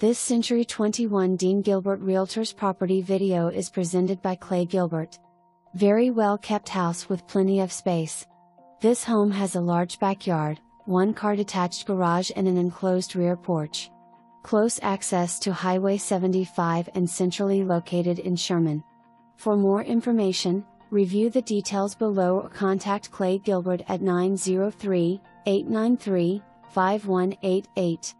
This Century 21 Dean Gilbert Realtors property video is presented by Clay Gilbert. Very well kept house with plenty of space. This home has a large backyard, one-car detached garage and an enclosed rear porch. Close access to Highway 75 and centrally located in Sherman. For more information, review the details below or contact Clay Gilbert at 903-893-5188.